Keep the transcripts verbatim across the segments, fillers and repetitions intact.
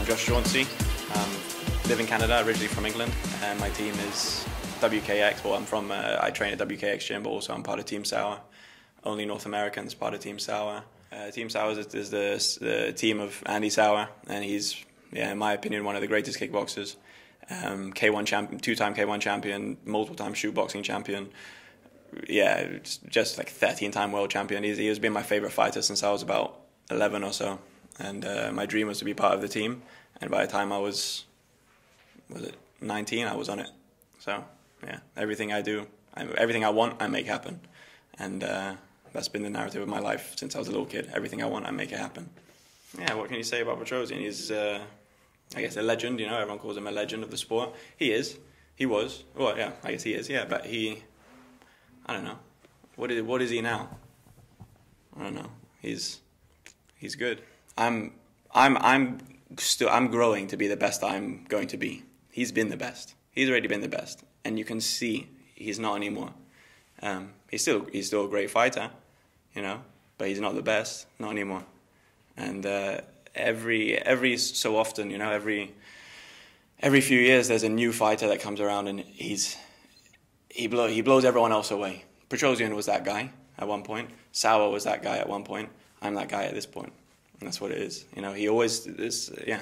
I'm Josh Jauncey. I live in Canada, originally from England, and my team is W K X. Well, I'm from, uh, I train at W K X gym, but also I'm part of Team Souwer. Only North Americans part of Team Souwer. Uh, Team Souwer is, is the, the team of Andy Souwer, and he's, yeah, in my opinion, one of the greatest kickboxers. Um, K one champion, two-time K one champion, multiple-time shootboxing champion. Yeah, just, just like thirteen-time world champion. He's, he has been my favorite fighter since I was about eleven or so, and uh, my dream was to be part of the team. And by the time I was, was it nineteen, I was on it. So yeah, everything I do, I, everything I want, I make happen, and uh, that's been the narrative of my life since I was a little kid. Everything I want, I make it happen. Yeah, what can you say about Petrosyan? He's, uh, I guess, a legend. You know, everyone calls him a legend of the sport. He is. He was. Well, yeah, I guess he is. Yeah, but he. I don't know. What is what is he now? I don't know. He's he's good. I'm I'm I'm still I'm growing to be the best I'm going to be. He's been the best. He's already been the best, and you can see he's not anymore. Um, he's still he's still a great fighter, you know, but he's not the best, not anymore. And uh, every every so often, you know, every every few years, there's a new fighter that comes around, and he's. He, blow, he blows everyone else away. Petrosyan was that guy at one point. Souwer was that guy at one point. I'm that guy at this point. And that's what it is. You know, he always is, yeah,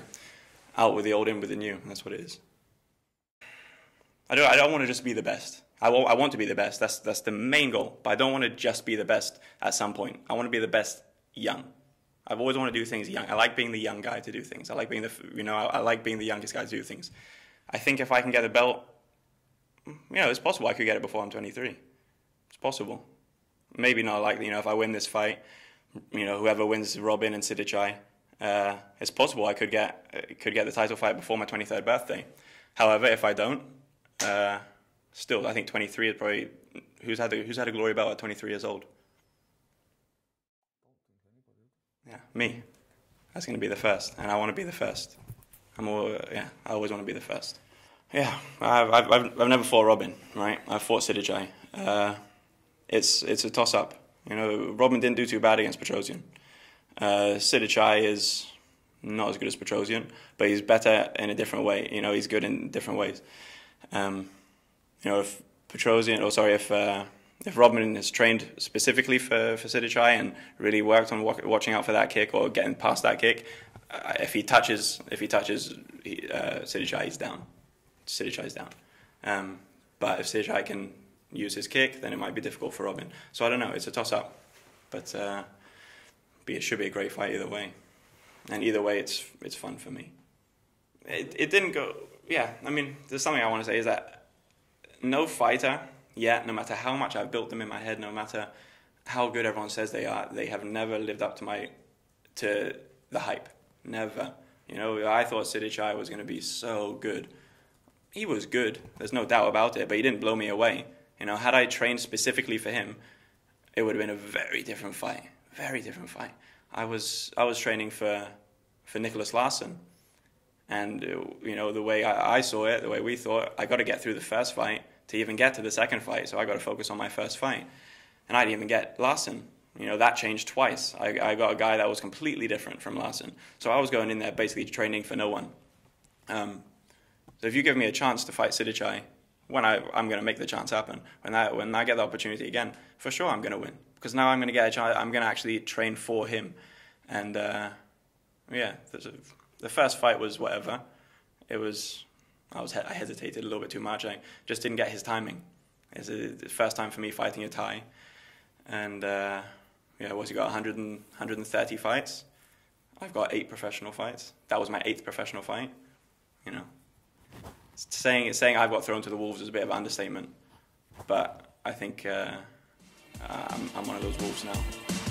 out with the old, in with the new. And that's what it is. I don't, I don't want to just be the best. I, I want to be the best. That's, that's the main goal. But I don't want to just be the best at some point. I want to be the best young. I've always wanted to do things young. I like being the young guy to do things. I like being the, you know, I, I like being the youngest guy to do things. I think if I can get a belt, you know, it's possible I could get it before I'm twenty-three. It's possible. Maybe not likely. You know, if I win this fight, you know, whoever wins Robin and Sitthichai, uh, it's possible I could get could get the title fight before my twenty-third birthday. However, if I don't, uh, still, I think twenty-three is probably who's had a, who's had a glory belt at twenty-three years old. Yeah, me. That's going to be the first, and I want to be the first. I'm all, yeah, I always want to be the first. Yeah, I've, I've, I've never fought Robin, right? I've fought Sitthichai. Uh, it's, it's a toss-up. You know, Robin didn't do too bad against Petrosyan. Uh, Sitthichai is not as good as Petrosyan, but he's better in a different way. You know, he's good in different ways. Um, you know, if Petrosyan, or sorry, if, uh, if Robin is trained specifically for, for Sitthichai and really worked on watching out for that kick or getting past that kick, uh, if he touches, if he touches he, uh, Sitthichai, he's down. Sitthichai's down. Um, but if Sitthichai can use his kick, then it might be difficult for Robin. So I don't know, it's a toss-up. But, uh, but it should be a great fight either way. And either way, it's it's fun for me. It, it didn't go... Yeah, I mean, there's something I want to say is that no fighter yet, no matter how much I've built them in my head, no matter how good everyone says they are, they have never lived up to my to the hype. Never. You know, I thought Sitthichai was going to be so good. He was good, there's no doubt about it, but he didn't blow me away. You know, had I trained specifically for him, it would have been a very different fight, very different fight. I was, I was training for, for Nicholas Larson, and, you know, the way I, I saw it, the way we thought, I got to get through the first fight to even get to the second fight, so I got to focus on my first fight. And I didn't even get Larson. You know, that changed twice. I, I got a guy that was completely different from Larson. So I was going in there basically training for no one. Um, So if you give me a chance to fight Sitthichai, when I, I'm going to make the chance happen. When I, when I get the opportunity again, for sure I'm going to win. Because now I'm going to get a chance, I'm going to actually train for him. And uh, yeah, a, the first fight was whatever. It was, I, was, I hesitated a little bit too much. I just didn't get his timing. It's the first time for me fighting a Thai. And uh, yeah, what's he got, one hundred and, one hundred thirty fights? I've got eight professional fights. That was my eighth professional fight, you know. Saying saying I've got thrown to the wolves is a bit of an understatement, but I think uh, I'm, I'm one of those wolves now.